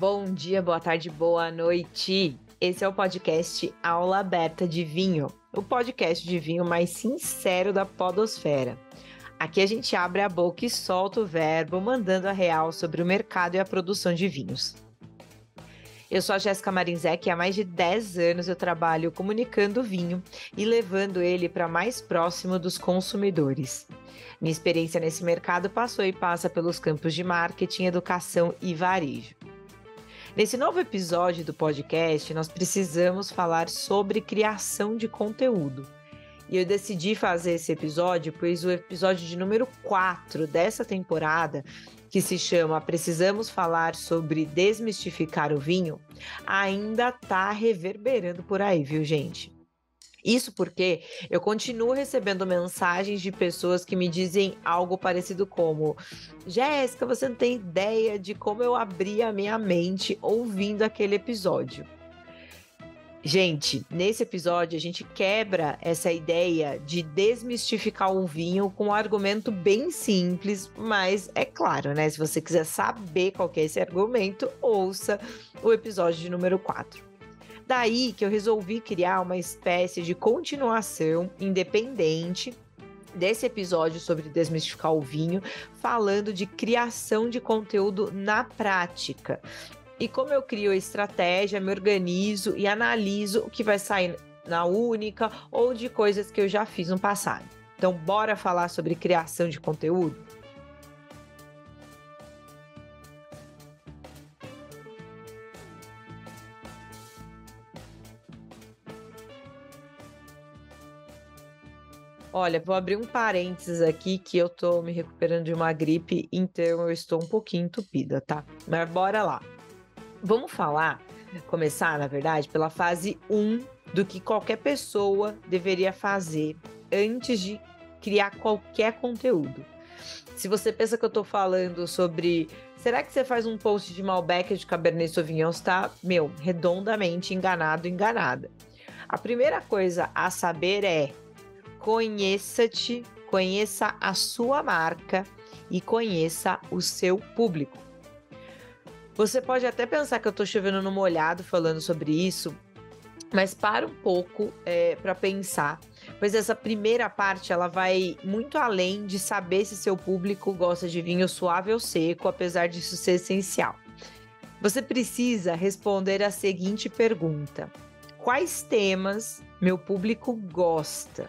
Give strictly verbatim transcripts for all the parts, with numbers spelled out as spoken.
Bom dia, boa tarde, boa noite. Esse é o podcast Aula Aberta de Vinho, o podcast de vinho mais sincero da podosfera. Aqui a gente abre a boca e solta o verbo, mandando a real sobre o mercado e a produção de vinhos. Eu sou a Jessica Marinzeck e há mais de dez anos eu trabalho comunicando o vinho e levando ele para mais próximo dos consumidores. Minha experiência nesse mercado passou e passa pelos campos de marketing, educação e varejo. Nesse novo episódio do podcast, nós precisamos falar sobre criação de conteúdo. E eu decidi fazer esse episódio, pois o episódio de número quatro dessa temporada, que se chama Precisamos Falar sobre Desmistificar o Vinho, ainda tá reverberando por aí, viu, gente? Isso porque eu continuo recebendo mensagens de pessoas que me dizem algo parecido como: Jéssica, você não tem ideia de como eu abri a minha mente ouvindo aquele episódio. Gente, nesse episódio a gente quebra essa ideia de desmistificar o vinho com um argumento bem simples, mas é claro, né? Se você quiser saber qual que é esse argumento, ouça o episódio de número quatro. Daí que eu resolvi criar uma espécie de continuação independente desse episódio sobre desmistificar o vinho, falando de criação de conteúdo na prática. E como eu crio a estratégia, me organizo e analiso o que vai sair na Única ou de coisas que eu já fiz no passado. Então, bora falar sobre criação de conteúdo? Olha, vou abrir um parênteses aqui que eu tô me recuperando de uma gripe, então eu estou um pouquinho entupida, tá? Mas bora lá. Vamos falar, começar, na verdade, pela fase um do que qualquer pessoa deveria fazer antes de criar qualquer conteúdo. Se você pensa que eu tô falando sobre, será que você faz um post de Malbec de Cabernet Sauvignon, você tá, meu, redondamente enganado, enganada. A primeira coisa a saber é: conheça-te, conheça a sua marca e conheça o seu público. Você pode até pensar que eu tô chovendo no molhado falando sobre isso, mas para um pouco é, para pensar, pois essa primeira parte ela vai muito além de saber se seu público gosta de vinho suave ou seco, apesar disso ser essencial. Você precisa responder a seguinte pergunta: quais temas meu público gosta?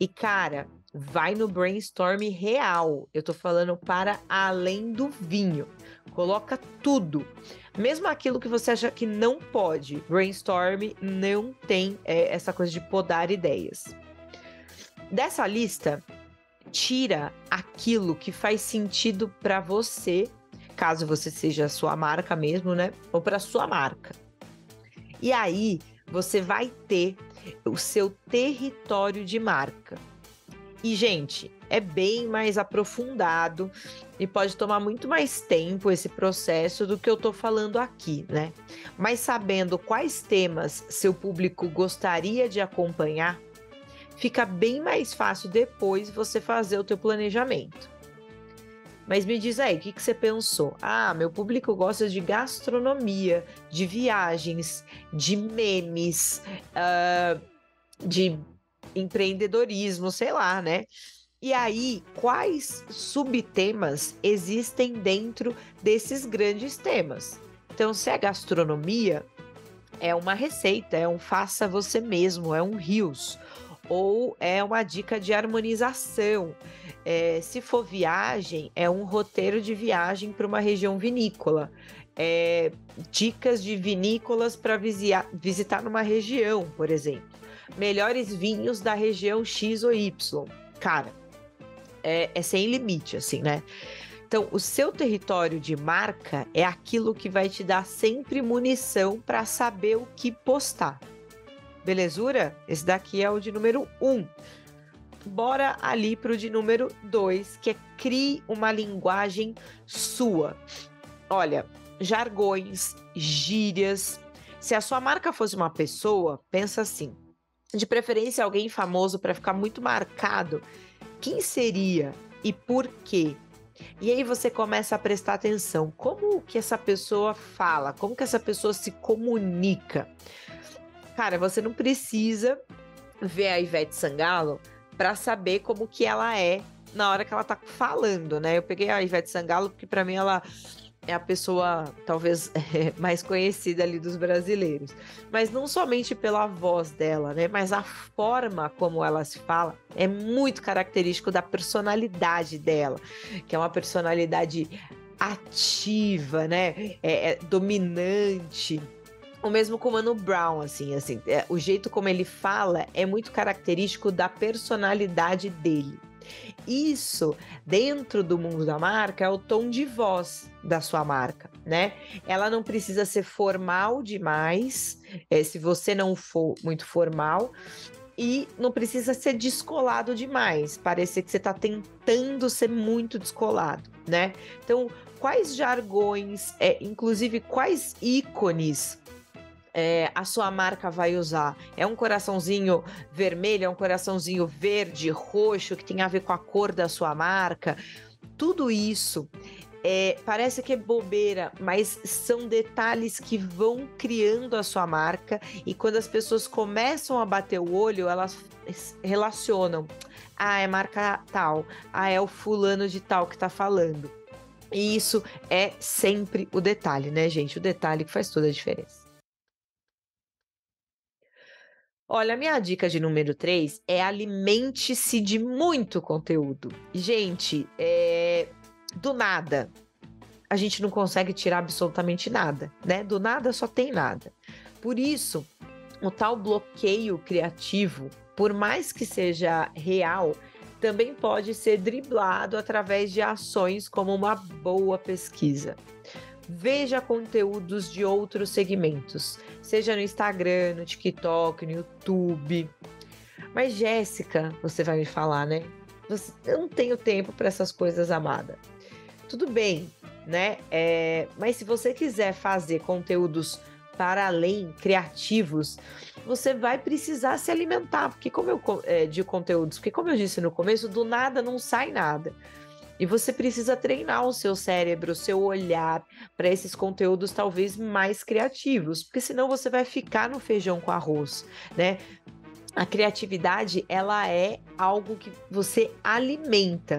E cara, vai no brainstorm real, eu tô falando para além do vinho. Coloca tudo, mesmo aquilo que você acha que não pode. Brainstorm não tem é, essa coisa de podar ideias. Dessa lista, tira aquilo que faz sentido para você, caso você seja a sua marca mesmo, né? Ou para sua marca. E aí, você vai ter o seu território de marca. E, gente, é bem mais aprofundado e pode tomar muito mais tempo esse processo do que eu tô falando aqui, né? Mas sabendo quais temas seu público gostaria de acompanhar, fica bem mais fácil depois você fazer o teu planejamento. Mas me diz aí, o que que você pensou? Ah, meu público gosta de gastronomia, de viagens, de memes, uh, de... empreendedorismo, sei lá, né? E aí, quais subtemas existem dentro desses grandes temas? Então, se é gastronomia, é uma receita, é um faça você mesmo, é um reels, ou é uma dica de harmonização. É, se for viagem, é um roteiro de viagem para uma região vinícola. É, dicas de vinícolas para visitar numa região, por exemplo. Melhores vinhos da região X ou Y. Cara, é, é sem limite, assim, né? Então, o seu território de marca é aquilo que vai te dar sempre munição para saber o que postar. Belezura? Esse daqui é o de número um. Bora ali pro de número dois, que é: crie uma linguagem sua. Olha, jargões, gírias. Se a sua marca fosse uma pessoa, pensa assim: de preferência alguém famoso para ficar muito marcado. Quem seria e por quê? E aí você começa a prestar atenção, como que essa pessoa fala, como que essa pessoa se comunica. Cara, você não precisa ver a Ivete Sangalo para saber como que ela é na hora que ela tá falando, né? Eu peguei a Ivete Sangalo porque para mim ela é a pessoa talvez é, mais conhecida ali dos brasileiros, mas não somente pela voz dela, né? Mas a forma como ela se fala é muito característico da personalidade dela, que é uma personalidade ativa, né? É, é dominante. O mesmo com o Mano Brown, assim, assim, é, o jeito como ele fala é muito característico da personalidade dele. Isso, dentro do mundo da marca, é o tom de voz da sua marca, né? Ela não precisa ser formal demais, é, se você não for muito formal, e não precisa ser descolado demais, parecer que você está tentando ser muito descolado, né? Então, quais jargões, é, inclusive quais ícones É, a sua marca vai usar? É um coraçãozinho vermelho, é um coraçãozinho verde, roxo, que tem a ver com a cor da sua marca? Tudo isso é, parece que é bobeira, mas são detalhes que vão criando a sua marca, e quando as pessoas começam a bater o olho, elas relacionam. Ah, é marca tal, ah, é o fulano de tal que tá falando. E isso é sempre o detalhe, né, gente? O detalhe que faz toda a diferença. Olha, a minha dica de número três é alimente-se de muito conteúdo. Gente, é... do nada, a gente não consegue tirar absolutamente nada, né? Do nada só tem nada. Por isso, o tal bloqueio criativo, por mais que seja real, também pode ser driblado através de ações como uma boa pesquisa. Veja conteúdos de outros segmentos, seja no Instagram, no TikTok, no YouTube. Mas, Jéssica, você vai me falar, né? Eu não tenho tempo para essas coisas, amada. Tudo bem, né? É, mas se você quiser fazer conteúdos para além, criativos, você vai precisar se alimentar porque como eu, é, de conteúdos, porque como eu disse no começo, do nada não sai nada. E você precisa treinar o seu cérebro, o seu olhar para esses conteúdos talvez mais criativos, porque senão você vai ficar no feijão com arroz, né? A criatividade, ela é algo que você alimenta.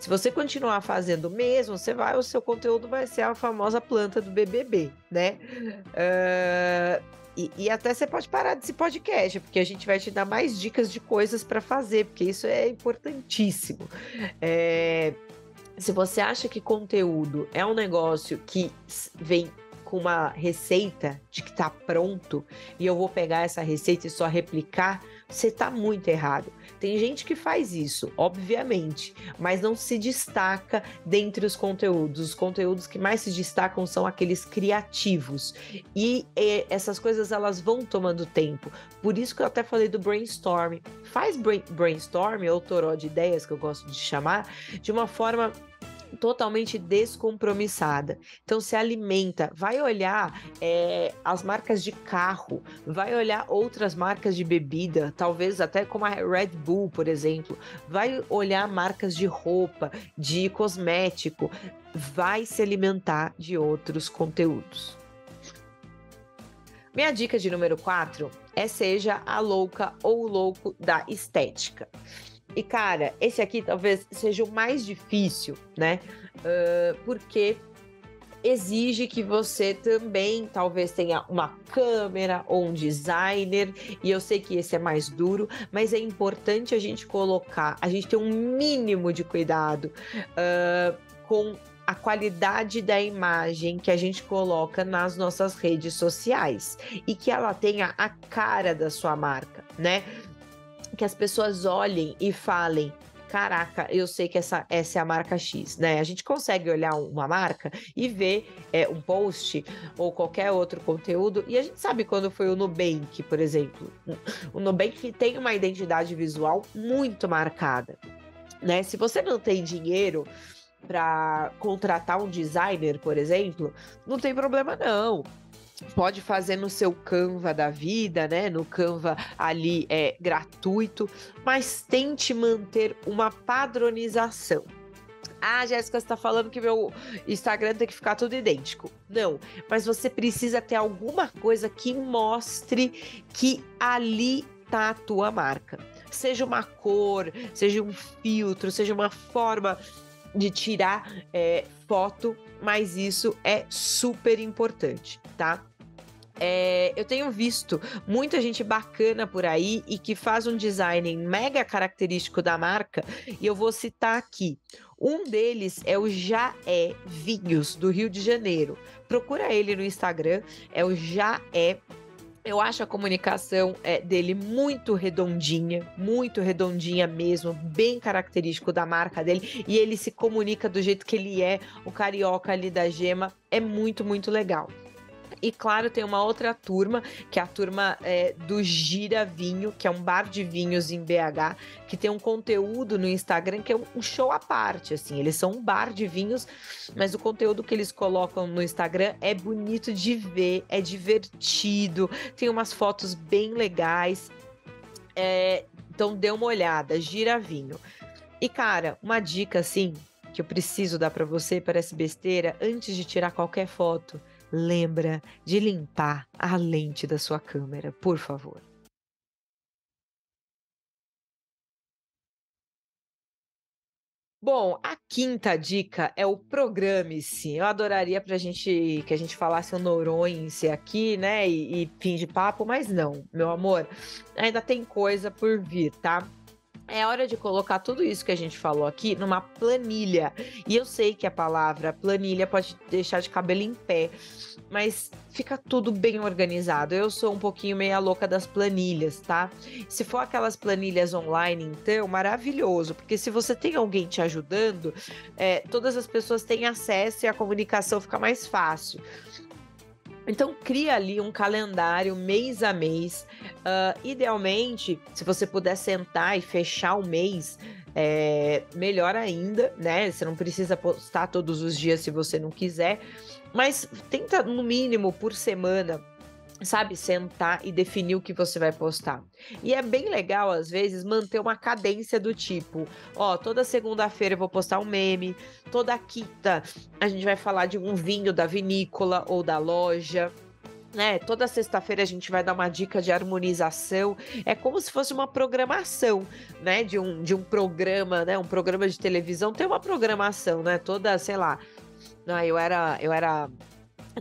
Se você continuar fazendo o mesmo, você vai, o seu conteúdo vai ser a famosa planta do B B B, né? Uh... E, e até você pode parar desse podcast, porque a gente vai te dar mais dicas de coisas para fazer, porque isso é importantíssimo. É, se você acha que conteúdo é um negócio que vem com uma receita de que tá pronto, e eu vou pegar essa receita e só replicar, você tá muito errado. Tem gente que faz isso, obviamente, mas não se destaca dentre os conteúdos. Os conteúdos que mais se destacam são aqueles criativos. E, e essas coisas, elas vão tomando tempo. Por isso que eu até falei do brainstorm. Faz brainstorm, ou toró de ideias, que eu gosto de chamar, de uma forma totalmente descompromissada. Então se alimenta, vai olhar é, as marcas de carro, vai olhar outras marcas de bebida, talvez até como a Red Bull, por exemplo, vai olhar marcas de roupa, de cosmético, vai se alimentar de outros conteúdos. Minha dica de número quatro é: seja a louca ou o louco da estética. E, cara, esse aqui talvez seja o mais difícil, né? Uh, porque exige que você também talvez tenha uma câmera ou um designer, e eu sei que esse é mais duro, mas é importante a gente colocar, a gente ter um mínimo de cuidado uh, com a qualidade da imagem que a gente coloca nas nossas redes sociais, e que ela tenha a cara da sua marca, né? Que as pessoas olhem e falem: caraca, eu sei que essa, essa é a marca X, né? A gente consegue olhar uma marca e ver é, um post ou qualquer outro conteúdo, e a gente sabe quando foi o Nubank, por exemplo. O Nubank tem uma identidade visual muito marcada, né? Se você não tem dinheiro para contratar um designer, por exemplo, não tem problema não. Pode fazer no seu Canva da vida, né? No Canva ali é gratuito, mas tente manter uma padronização. Ah, Jéssica, você tá falando que meu Instagram tem que ficar tudo idêntico. Não, mas você precisa ter alguma coisa que mostre que ali tá a tua marca. Seja uma cor, seja um filtro, seja uma forma de tirar é, foto, mas isso é super importante, tá? É, eu tenho visto muita gente bacana por aí e que faz um design mega característico da marca, e eu vou citar aqui. Um deles é o Jaé Vinhos, do Rio de Janeiro. Procura ele no Instagram, é o Jaé. Eu acho a comunicação é, dele muito redondinha, muito redondinha mesmo, bem característico da marca dele, e ele se comunica do jeito que ele é, o carioca ali da gema, é muito, muito legal. E claro, tem uma outra turma, que é a turma é, do Giravinho, que é um bar de vinhos em B H, que tem um conteúdo no Instagram que é um show à parte, assim. Eles são um bar de vinhos, mas o conteúdo que eles colocam no Instagram é bonito de ver, é divertido, tem umas fotos bem legais. É, então, dê uma olhada, Giravinho. E, cara, uma dica, assim, que eu preciso dar pra você, parece besteira, antes de tirar qualquer foto, lembra de limpar a lente da sua câmera, por favor. Bom, a quinta dica é o programe-se. Eu adoraria pra gente, que a gente falasse um Noronha-se aqui, né, e, e fim de papo, mas não, meu amor, ainda tem coisa por vir, tá? É hora de colocar tudo isso que a gente falou aqui numa planilha. E eu sei que a palavra planilha pode deixar de cabelo em pé, mas fica tudo bem organizado. Eu sou um pouquinho meia louca das planilhas, tá? Se for aquelas planilhas online, então, maravilhoso, porque se você tem alguém te ajudando, é, todas as pessoas têm acesso e a comunicação fica mais fácil. Então, cria ali um calendário mês a mês. Uh, idealmente, se você puder sentar e fechar o mês, é, melhor ainda, né? Você não precisa postar todos os dias se você não quiser. Mas tenta, no mínimo, por semana, sabe, sentar e definir o que você vai postar. E é bem legal, às vezes, manter uma cadência do tipo, ó, toda segunda-feira eu vou postar um meme, toda quinta a gente vai falar de um vinho da vinícola ou da loja, né? Toda sexta-feira a gente vai dar uma dica de harmonização. É como se fosse uma programação, né? De um, de um programa, né? Um programa de televisão tem uma programação, né? Toda, sei lá, ah, eu era... Eu era...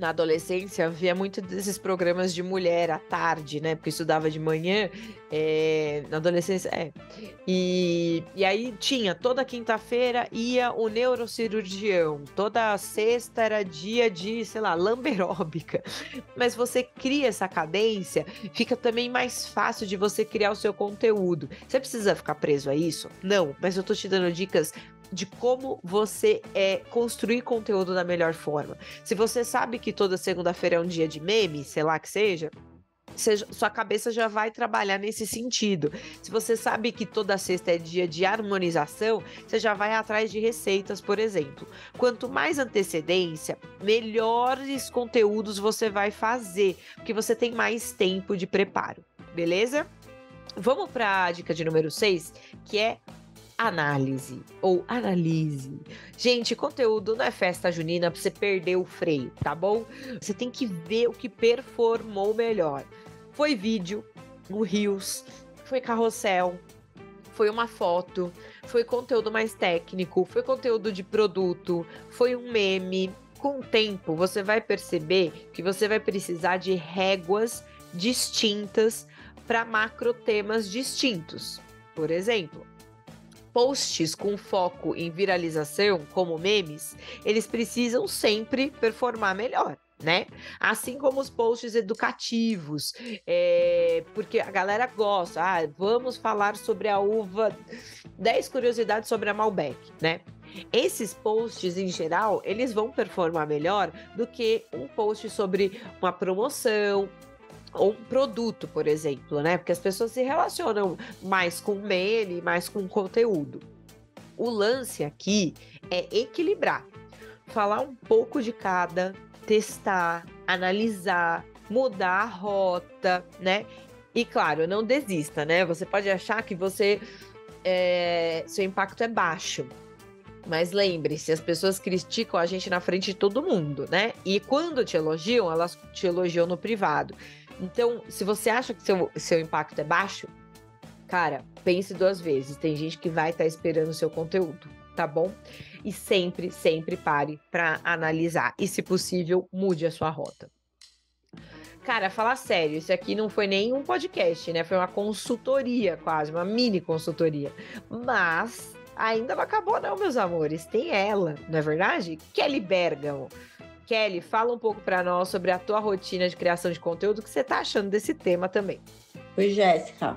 na adolescência, havia muito desses programas de mulher à tarde, né? Porque eu estudava de manhã, é, na adolescência, é. E, e aí tinha, toda quinta-feira ia o neurocirurgião, toda sexta era dia de, sei lá, lamberóbica. Mas você cria essa cadência, fica também mais fácil de você criar o seu conteúdo. Você precisa ficar preso a isso? Não, mas eu tô te dando dicas de como você é, construir conteúdo da melhor forma. Se você sabe que toda segunda-feira é um dia de meme, sei lá que seja, seja, sua cabeça já vai trabalhar nesse sentido. Se você sabe que toda sexta é dia de harmonização, você já vai atrás de receitas, por exemplo. Quanto mais antecedência, melhores conteúdos você vai fazer, porque você tem mais tempo de preparo, beleza? Vamos para a dica de número seis, que é análise ou analise. Gente, conteúdo não é festa junina pra você perder o freio, tá bom? Você tem que ver o que performou melhor. Foi vídeo, o Reels, foi carrossel, foi uma foto, foi conteúdo mais técnico, foi conteúdo de produto, foi um meme. Com o tempo, você vai perceber que você vai precisar de réguas distintas para macro temas distintos. Por exemplo, posts com foco em viralização, como memes, eles precisam sempre performar melhor, né? Assim como os posts educativos, é, porque a galera gosta, ah, vamos falar sobre a uva, dez curiosidades sobre a Malbec, né? Esses posts, em geral, eles vão performar melhor do que um post sobre uma promoção, ou um produto, por exemplo, né? Porque as pessoas se relacionam mais com meme, mais com conteúdo. O lance aqui é equilibrar, falar um pouco de cada, testar, analisar, mudar a rota, né? E claro, não desista, né? Você pode achar que você, é, seu impacto é baixo, Mas lembre-se, as pessoas criticam a gente na frente de todo mundo, né? E quando te elogiam, elas te elogiam no privado. Então, se você acha que seu, seu impacto é baixo, cara, pense duas vezes. Tem gente que vai estar esperando o seu conteúdo, tá bom? E sempre, sempre pare para analisar. E, se possível, mude a sua rota. Cara, falar sério, isso aqui não foi nem um podcast, né? Foi uma consultoria quase, uma mini consultoria. Mas ainda não acabou não, meus amores. Tem ela, não é verdade? Kelly Bergamo. Kelly, fala um pouco para nós sobre a tua rotina de criação de conteúdo, o que você tá achando desse tema também. Oi, Jéssica.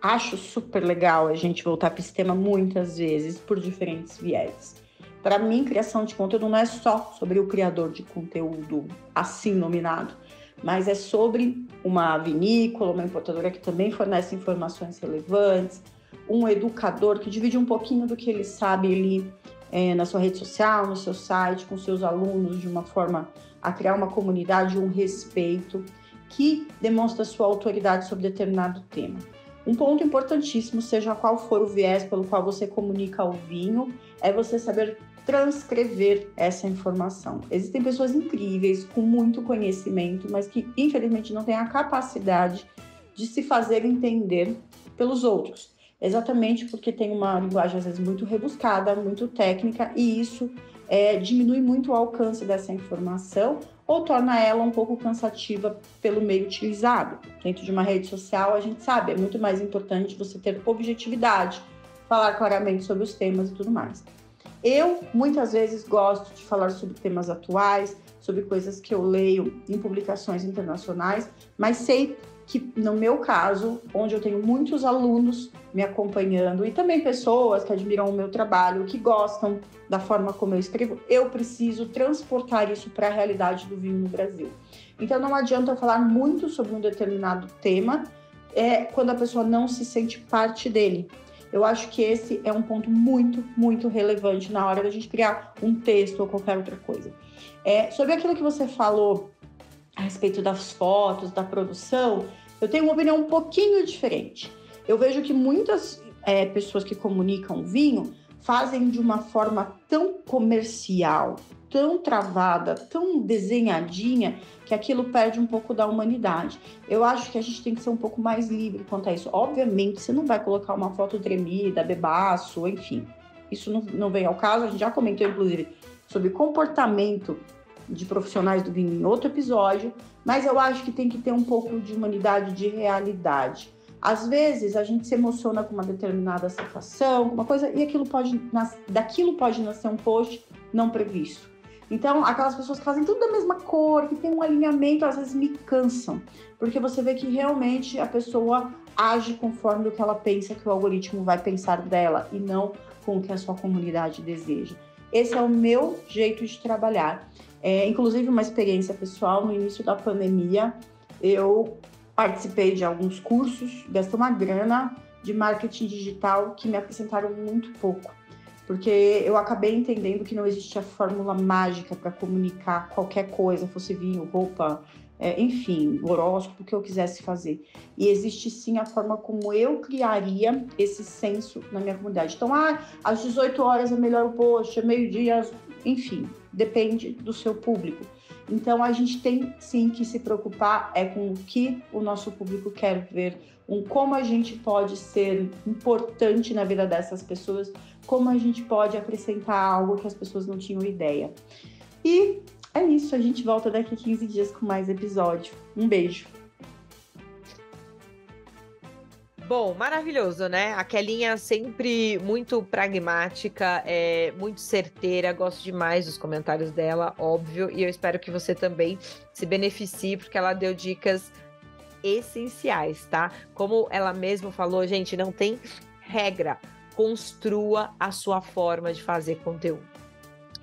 Acho super legal a gente voltar para esse tema muitas vezes por diferentes viés. Para mim, criação de conteúdo não é só sobre o criador de conteúdo assim nominado, mas é sobre uma vinícola, uma importadora que também fornece informações relevantes, um educador que divide um pouquinho do que ele sabe ali é, na sua rede social, no seu site, com seus alunos, de uma forma a criar uma comunidade, um respeito, que demonstra sua autoridade sobre determinado tema. Um ponto importantíssimo, seja qual for o viés pelo qual você comunica o vinho, é você saber transcrever essa informação. Existem pessoas incríveis, com muito conhecimento, mas que infelizmente não têm a capacidade de se fazer entender pelos outros, exatamente porque tem uma linguagem às vezes muito rebuscada, muito técnica, e isso é, diminui muito o alcance dessa informação ou torna ela um pouco cansativa pelo meio utilizado. Dentro de uma rede social, a gente sabe, é muito mais importante você ter objetividade, falar claramente sobre os temas e tudo mais. Eu, muitas vezes, gosto de falar sobre temas atuais, sobre coisas que eu leio em publicações internacionais, mas sei que, no meu caso, onde eu tenho muitos alunos me acompanhando e também pessoas que admiram o meu trabalho, que gostam da forma como eu escrevo, eu preciso transportar isso para a realidade do vinho no Brasil. Então, não adianta eu falar muito sobre um determinado tema é, quando a pessoa não se sente parte dele. Eu acho que esse é um ponto muito, muito relevante na hora da gente criar um texto ou qualquer outra coisa. É, sobre aquilo que você falou a respeito das fotos, da produção, eu tenho uma opinião um pouquinho diferente. Eu vejo que muitas é, pessoas que comunicam vinho fazem de uma forma tão comercial, tão travada, tão desenhadinha, que aquilo perde um pouco da humanidade. Eu acho que a gente tem que ser um pouco mais livre quanto a isso. Obviamente, você não vai colocar uma foto tremida, bebaço, enfim. Isso não, não vem ao caso. A gente já comentou, inclusive, sobre comportamento de profissionais do vinho em outro episódio, mas eu acho que tem que ter um pouco de humanidade, de realidade. Às vezes, a gente se emociona com uma determinada situação, uma coisa, e aquilo pode nas... daquilo pode nascer um post não previsto. Então, aquelas pessoas que fazem tudo da mesma cor, que tem um alinhamento, às vezes me cansam. Porque você vê que realmente a pessoa age conforme o que ela pensa que o algoritmo vai pensar dela e não com o que a sua comunidade deseja. Esse é o meu jeito de trabalhar. É, inclusive, uma experiência pessoal, no início da pandemia, eu participei de alguns cursos, gastei uma grana de marketing digital que me acrescentaram muito pouco. Porque eu acabei entendendo que não existia fórmula mágica para comunicar qualquer coisa, fosse vinho, roupa, é, enfim, horóscopo, o que eu quisesse fazer. E existe sim a forma como eu criaria esse senso na minha comunidade. Então, ah, às dezoito horas é melhor o post, é meio-dia, enfim, depende do seu público. Então, a gente tem sim que se preocupar é com o que o nosso público quer ver, um como a gente pode ser importante na vida dessas pessoas, como a gente pode acrescentar algo que as pessoas não tinham ideia. E é isso, a gente volta daqui a quinze dias com mais episódio. Um beijo! Bom, maravilhoso, né? A Kelinha sempre muito pragmática, é, muito certeira, gosto demais dos comentários dela, óbvio, e eu espero que você também se beneficie, porque ela deu dicas essenciais, tá? Como ela mesma falou, gente, não tem regra, construa a sua forma de fazer conteúdo.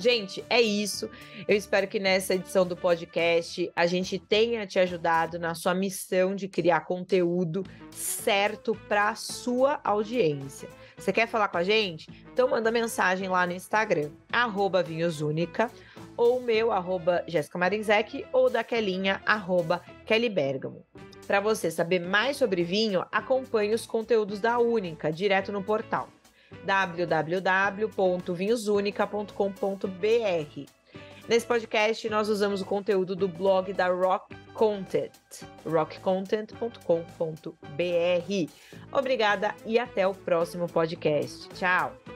Gente, é isso. Eu espero que nessa edição do podcast a gente tenha te ajudado na sua missão de criar conteúdo certo para a sua audiência. Você quer falar com a gente? Então manda mensagem lá no Instagram, arroba vinhosúnica, ou meu, arroba Jessica Marinzeck, ou da Kelinha, arroba Kelly Bergamo. Para você saber mais sobre vinho, acompanhe os conteúdos da Única, direto no portal. w w w ponto vinhos única ponto com ponto b r. Nesse podcast, nós usamos o conteúdo do blog da Rock Content, rock content ponto com ponto b r. Obrigada e até o próximo podcast. Tchau!